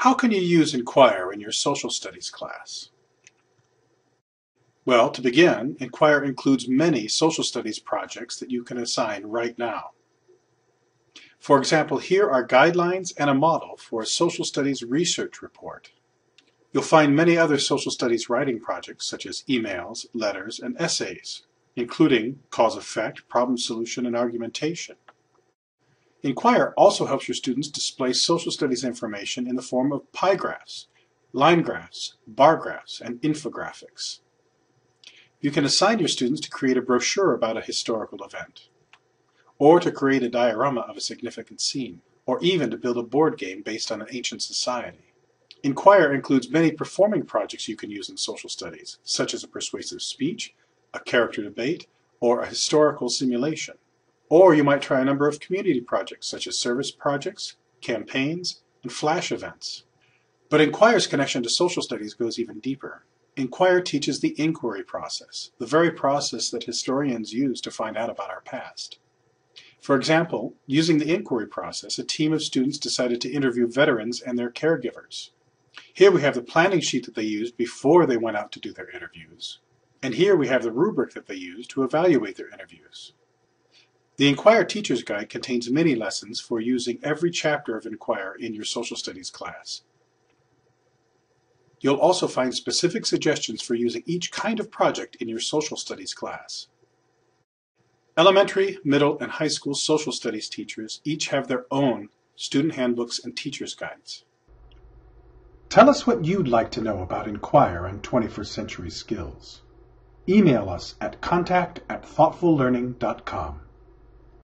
How can you use Inquire in your social studies class? Well, to begin, Inquire includes many social studies projects that you can assign right now. For example, here are guidelines and a model for a social studies research report. You'll find many other social studies writing projects such as emails, letters, and essays, including cause-effect, problem solution, and argumentation. Inquire also helps your students display social studies information in the form of pie graphs, line graphs, bar graphs, and infographics. You can assign your students to create a brochure about a historical event, or to create a diorama of a significant scene, or even to build a board game based on an ancient society. Inquire includes many performing projects you can use in social studies, such as a persuasive speech, a character debate, or a historical simulation. Or you might try a number of community projects, such as service projects, campaigns, and flash events. But Inquire's connection to social studies goes even deeper. Inquire teaches the inquiry process, the very process that historians use to find out about our past. For example, using the inquiry process, a team of students decided to interview veterans and their caregivers. Here we have the planning sheet that they used before they went out to do their interviews, and here we have the rubric that they used to evaluate their interviews. The Inquire Teacher's Guide contains many lessons for using every chapter of Inquire in your social studies class. You'll also find specific suggestions for using each kind of project in your social studies class. Elementary, middle, and high school social studies teachers each have their own student handbooks and teacher's guides. Tell us what you'd like to know about Inquire and 21st century skills. Email us at contact@thoughtfullearning.com.